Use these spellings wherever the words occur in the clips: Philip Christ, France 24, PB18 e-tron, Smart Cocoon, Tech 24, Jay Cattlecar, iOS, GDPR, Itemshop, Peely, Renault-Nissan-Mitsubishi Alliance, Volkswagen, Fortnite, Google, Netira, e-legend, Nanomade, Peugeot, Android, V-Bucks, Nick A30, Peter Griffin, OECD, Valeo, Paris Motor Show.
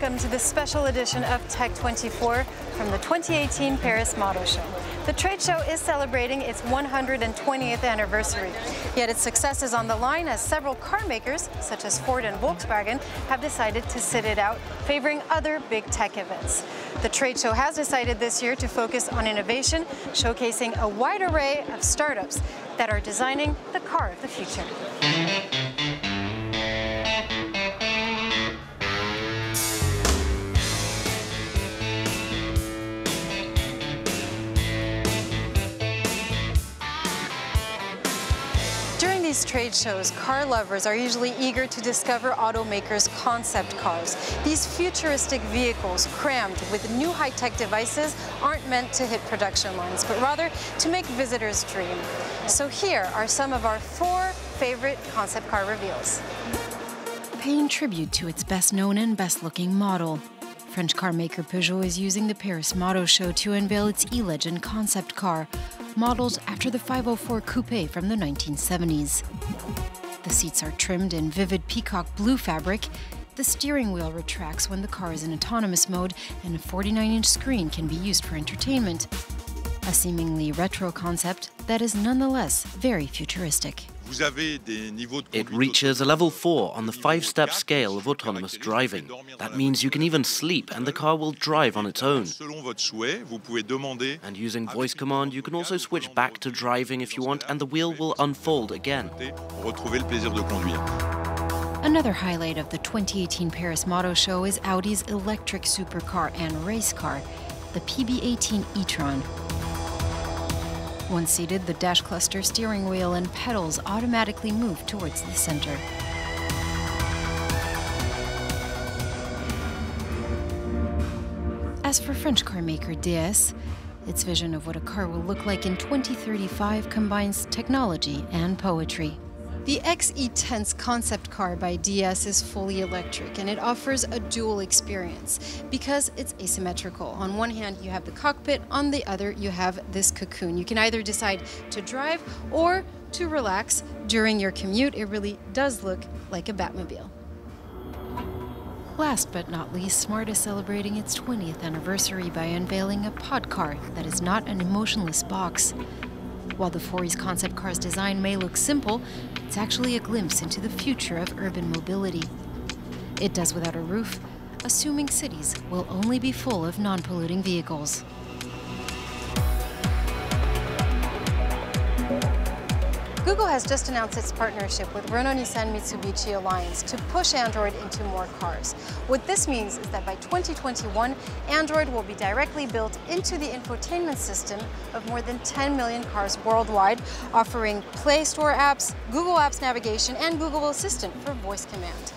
welcome to this special edition of Tech 24 from the 2018 Paris Motor Show. The trade show is celebrating its 120th anniversary, yet its success is on the line as several car makers, such as Ford and Volkswagen, have decided to sit it out, favoring other big tech events. The trade show has decided this year to focus on innovation, showcasing a wide array of startups that are designing the car of the future. These trade shows, car lovers are usually eager to discover automakers' concept cars. These futuristic vehicles, crammed with new high-tech devices, aren't meant to hit production lines, but rather to make visitors dream. So here are some of our four favorite concept car reveals. Paying tribute to its best-known and best-looking model, French car maker Peugeot is using the Paris Motor Show to unveil its e-legend concept car, modeled after the 504 Coupe from the 1970s. The seats are trimmed in vivid peacock blue fabric, the steering wheel retracts when the car is in autonomous mode, and a 49-inch screen can be used for entertainment. A seemingly retro concept that is nonetheless very futuristic. It reaches a level 4 on the 5-step scale of autonomous driving. That means you can even sleep and the car will drive on its own. And using voice command, you can also switch back to driving if you want, and the wheel will unfold again. Another highlight of the 2018 Paris Motor Show is Audi's electric supercar and race car, the PB18 e-tron. Once seated, the dash cluster, steering wheel, and pedals automatically move towards the center. As for French car maker DS, its vision of what a car will look like in 2035 combines technology and poetry. The XE10's concept car by DS is fully electric, and it offers a dual experience because it's asymmetrical. On one hand, you have the cockpit, on the other, you have this cocoon. You can either decide to drive or to relax during your commute. It really does look like a Batmobile. Last but not least, Smart is celebrating its 20th anniversary by unveiling a pod car that is not an emotionless box. While the 4E's concept car's design may look simple, it's actually a glimpse into the future of urban mobility. It does without a roof, assuming cities will only be full of non-polluting vehicles. Google has just announced its partnership with Renault-Nissan-Mitsubishi Alliance to push Android into more cars. What this means is that by 2021, Android will be directly built into the infotainment system of more than 10 million cars worldwide, offering Play Store apps, Google Apps navigation, and Google Assistant for voice command.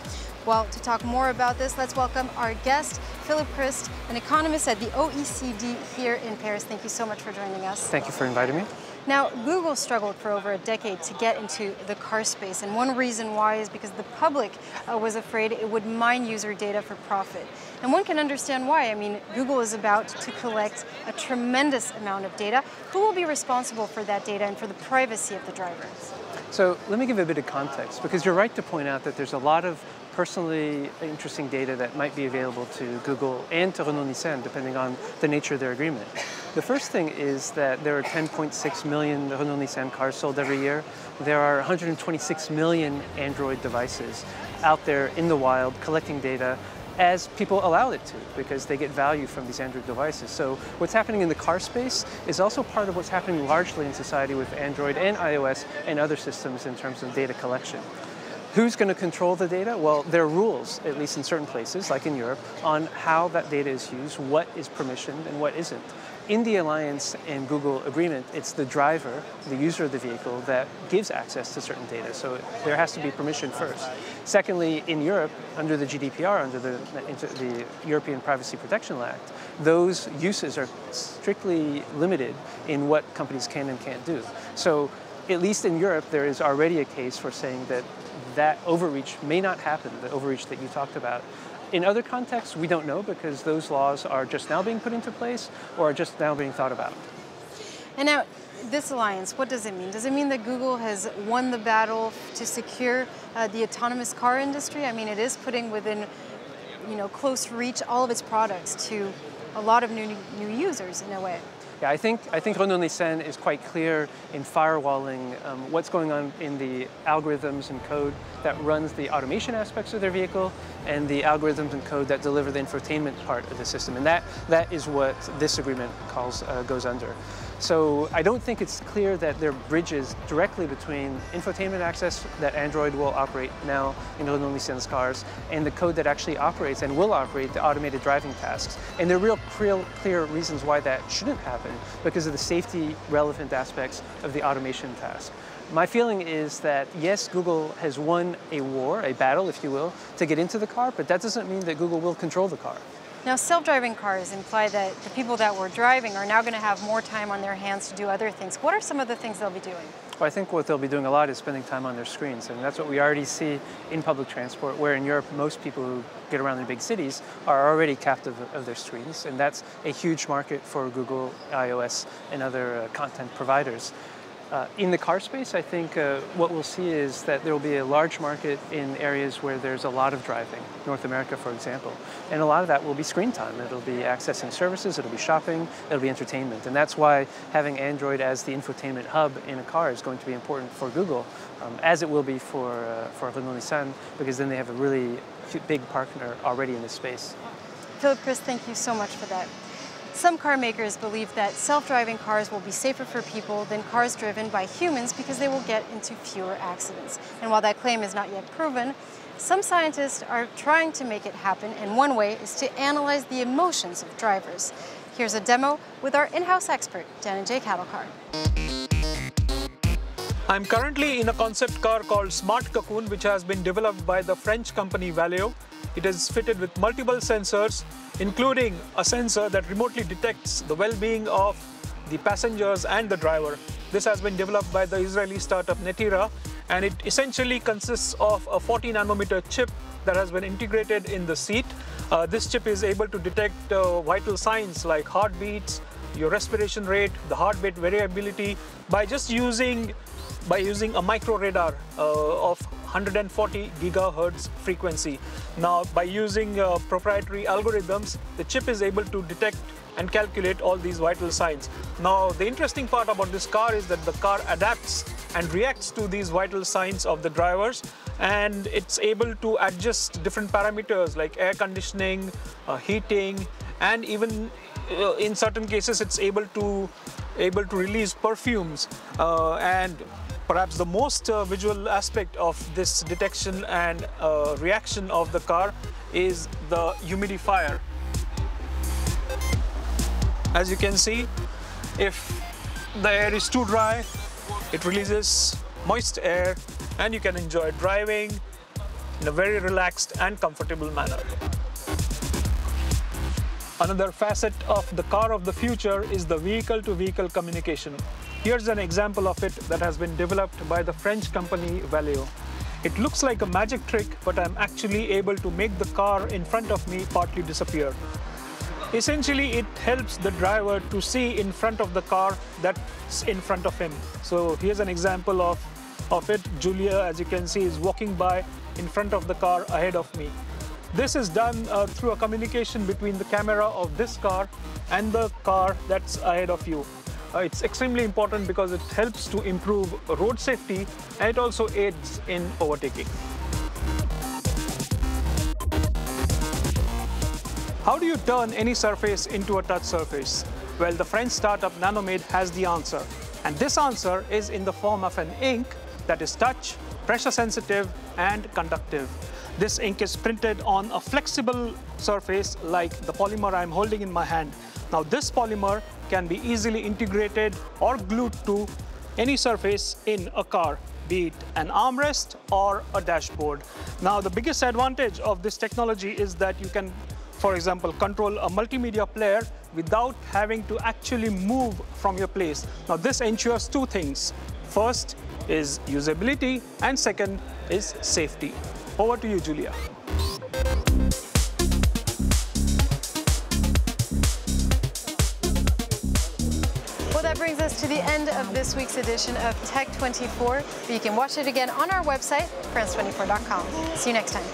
Well, to talk more about this, let's welcome our guest, Philip Christ, an economist at the OECD here in Paris. Thank you so much for joining us. Thank you for inviting me. Now, Google struggled for over a decade to get into the car space, and one reason why is because the public was afraid it would mine user data for profit. And one can understand why. I mean, Google is about to collect a tremendous amount of data. Who will be responsible for that data and for the privacy of the drivers? So let me give a bit of context, because you're right to point out that there's a lot of personally interesting data that might be available to Google and to Renault-Nissan, depending on the nature of their agreement. The first thing is that there are 10.6 million Renault-Nissan cars sold every year. There are 126 million Android devices out there in the wild collecting data as people allowed it to, because they get value from these Android devices. So what's happening in the car space is also part of what's happening largely in society with Android and iOS and other systems in terms of data collection. Who's going to control the data? Well, there are rules, at least in certain places, like in Europe, on how that data is used, what is permissioned and what isn't. In the Alliance and Google agreement, it's the driver, the user of the vehicle, that gives access to certain data. So there has to be permission first. Secondly, in Europe, under the GDPR, under the European Privacy Protection Act, those uses are strictly limited in what companies can and can't do. So at least in Europe, there is already a case for saying that that overreach may not happen, the overreach that you talked about. In other contexts, we don't know, because those laws are just now being put into place or are just now being thought about. And now, this alliance, what does it mean? Does it mean that Google has won the battle to secure the autonomous car industry? I mean, it is putting within close reach all of its products to a lot of new users in a way. Yeah, I think Renault-Nissan is quite clear in firewalling what's going on in the algorithms and code that runs the automation aspects of their vehicle and the algorithms and code that deliver the infotainment part of the system. And that is what this agreement goes under. So I don't think it's clear that there are bridges directly between infotainment access that Android will operate now in Renault-Nissan's cars and the code that actually operates and will operate the automated driving tasks. And there are real clear reasons why that shouldn't happen, because of the safety relevant aspects of the automation task. My feeling is that, yes, Google has won a war, a battle, if you will, to get into the car, but that doesn't mean that Google will control the car. Now, self-driving cars imply that the people that were driving are now going to have more time on their hands to do other things. What are some of the things they'll be doing? Well, I think what they'll be doing a lot is spending time on their screens. I mean, that's what we already see in public transport, where in Europe, most people who get around in big cities are already captive of their screens. And that's a huge market for Google, iOS, and other content providers. In the car space, I think what we'll see is that there will be a large market in areas where there's a lot of driving, North America, for example. And a lot of that will be screen time. It'll be accessing services, it'll be shopping, it'll be entertainment. And that's why having Android as the infotainment hub in a car is going to be important for Google, as it will be for Renault-Nissan, because then they have a really big partner already in this space. Philip Christ, thank you so much for that. Some car makers believe that self-driving cars will be safer for people than cars driven by humans because they will get into fewer accidents. And while that claim is not yet proven, some scientists are trying to make it happen, and one way is to analyze the emotions of drivers. Here's a demo with our in-house expert, Dan and Jay Cattlecar. I'm currently in a concept car called Smart Cocoon, which has been developed by the French company Valeo. It is fitted with multiple sensors, including a sensor that remotely detects the well-being of the passengers and the driver. This has been developed by the Israeli startup Netira, and it essentially consists of a 40 nanometer chip that has been integrated in the seat. This chip is able to detect vital signs like heartbeats, your respiration rate, the heart rate variability, by just using a micro radar of 140 gigahertz frequency. Now, by using proprietary algorithms, the chip is able to detect and calculate all these vital signs. Now, the interesting part about this car is that the car adapts and reacts to these vital signs of the drivers, and it's able to adjust different parameters like air conditioning, heating, and even in certain cases, it's able to release perfumes and perhaps the most visual aspect of this detection and reaction of the car is the humidifier. As you can see, if the air is too dry, it releases moist air, and you can enjoy driving in a very relaxed and comfortable manner. Another facet of the car of the future is the vehicle-to-vehicle communication. Here's an example of it that has been developed by the French company Valeo. It looks like a magic trick, but I'm actually able to make the car in front of me partly disappear. Essentially, it helps the driver to see in front of the car that's in front of him. So here's an example of it. Julia, as you can see, is walking by in front of the car ahead of me. This is done through a communication between the camera of this car and the car that's ahead of you. It's extremely important because it helps to improve road safety, and it also aids in overtaking. How do you turn any surface into a touch surface? Well, the French startup Nanomade has the answer. And this answer is in the form of an ink that is touch, pressure sensitive, and conductive. This ink is printed on a flexible surface like the polymer I'm holding in my hand. Now, this polymer can be easily integrated or glued to any surface in a car, be it an armrest or a dashboard. Now, the biggest advantage of this technology is that you can, for example, control a multimedia player without having to actually move from your place. Now, this ensures two things. First is usability, and second is safety. Over to you, Julia. Well, that brings us to the end of this week's edition of Tech 24. You can watch it again on our website, France24.com. See you next time.